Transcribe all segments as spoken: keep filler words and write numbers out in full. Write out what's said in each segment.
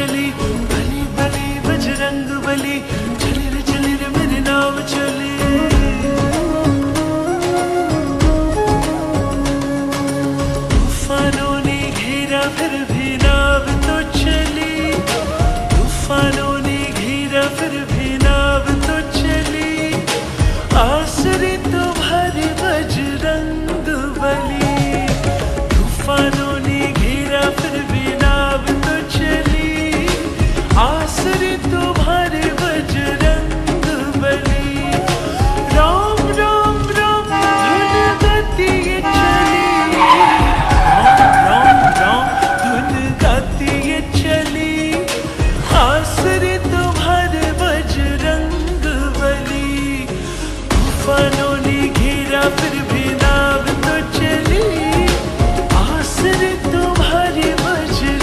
चली, भली भली बजरंगबली, चली रे चली रे मेरे नाम चली। तूफानों ने घेरा फिर भी नाव तो चली, तूफानों ने घेरा फिर भी नाव तो चली, आसरे तुम्हारे बजरंगबली। तूफानों ने घेरा फिर भी नाव तो चली, आसरे तुम्हारे बजरंगबली। राम राम राम धुन गाती ये चली, राम राम धुन गाती ये चली, आसरे तुम्हारे बजरंगबली। तूफानों ने घेरा फिर भी नाव तो चली, आसरे तुम्हारी बजरंगबली।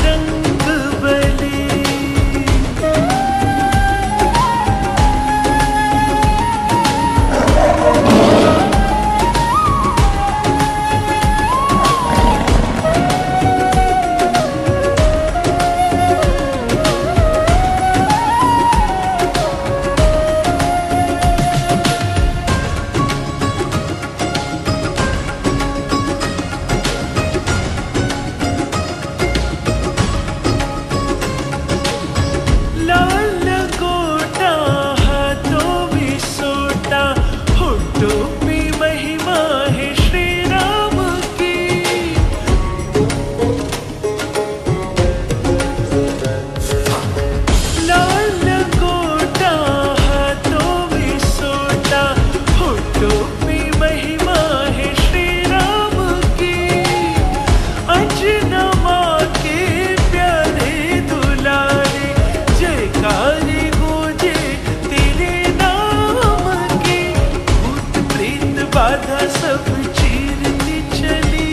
बाधा सब चीरती चली,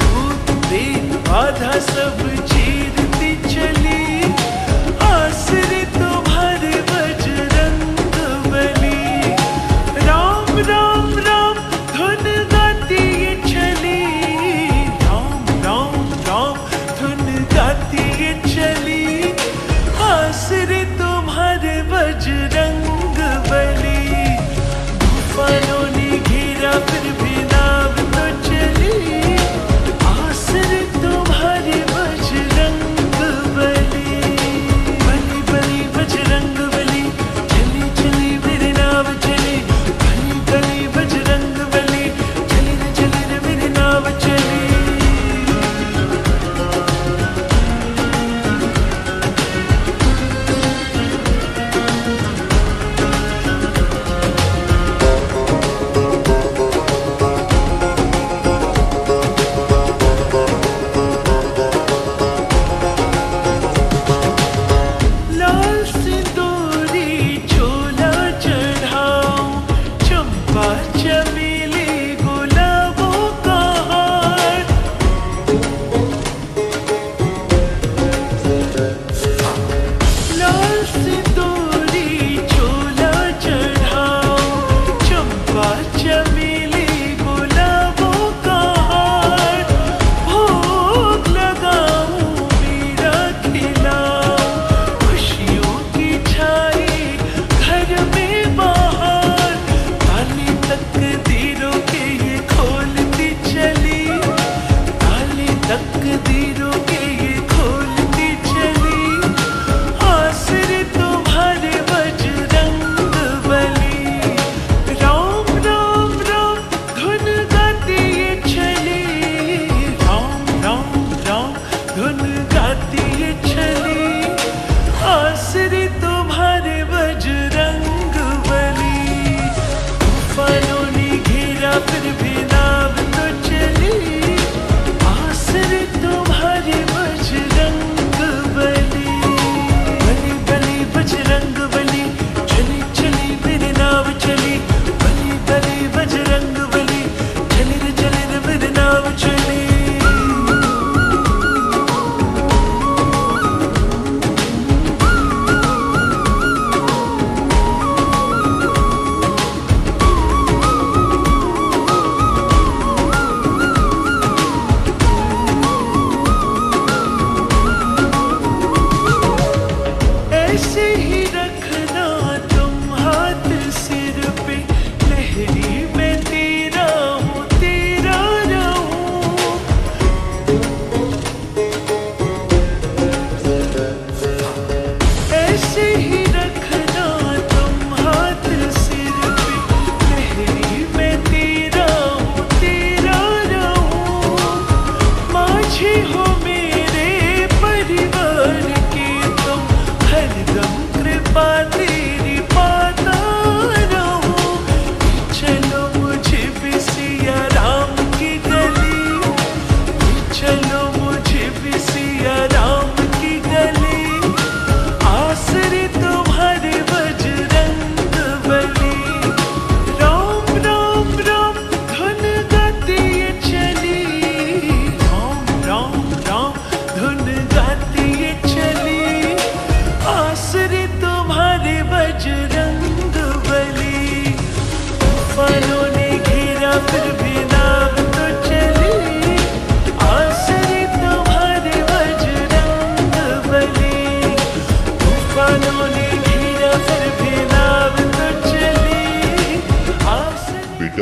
भूत प्रेत बाधा सब चीरती चली, आसरे तुम्हारे बजरंगबली। राम राम राम धुन गाती ये चली, राम राम राम धुन गाती ये चली, आसरे तुम्हारे बजरंगबली। तूफानों ने घेरा फिर भी नाव तो चली, आसरे तुम्हारी बजरंगबली।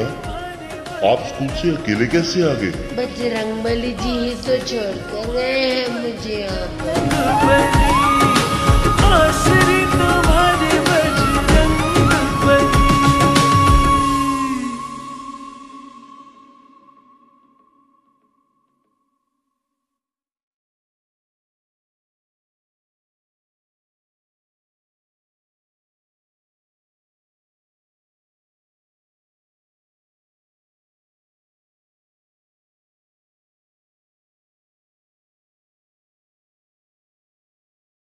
क्या आप स्कूल से अकेले कैसे आ गए? बजरंगबली जी ही तो छोड़ कर गए हैं मुझे।